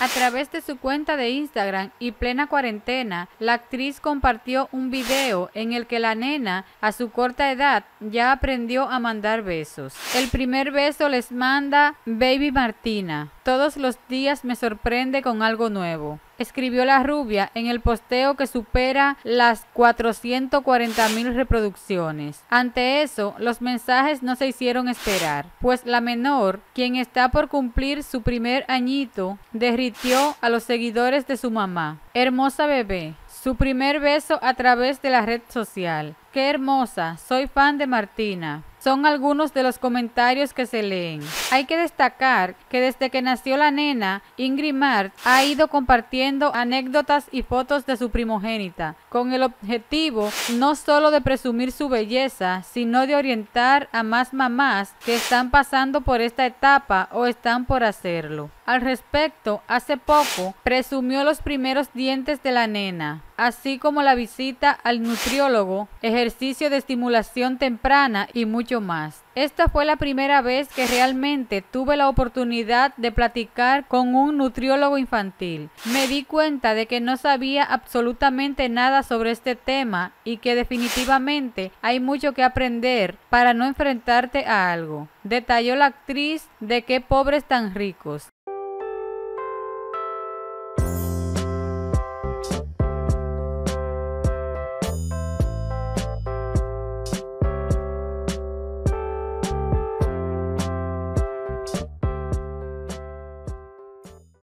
A través de su cuenta de Instagram y plena cuarentena, la actriz compartió un video en el que la nena, a su corta edad, ya aprendió a mandar besos. El primer beso les manda Baby Martina. Todos los días me sorprende con algo nuevo, escribió la rubia en el posteo que supera las 440.000 reproducciones. Ante eso, los mensajes no se hicieron esperar, pues la menor, quien está por cumplir su primer añito, derritió a los seguidores de su mamá. Hermosa bebé, su primer beso a través de la red social. Qué hermosa, soy fan de Martina. Son algunos de los comentarios que se leen. Hay que destacar que desde que nació la nena, Ingrid Martz ha ido compartiendo anécdotas y fotos de su primogénita, con el objetivo no solo de presumir su belleza, sino de orientar a más mamás que están pasando por esta etapa o están por hacerlo. Al respecto, hace poco presumió los primeros dientes de la nena, así como la visita al nutriólogo, ejercicio de estimulación temprana y mucho más. Esta fue la primera vez que realmente tuve la oportunidad de platicar con un nutriólogo infantil. Me di cuenta de que no sabía absolutamente nada sobre este tema y que definitivamente hay mucho que aprender para no enfrentarte a algo, detalló la actriz de Qué Pobres Tan Ricos.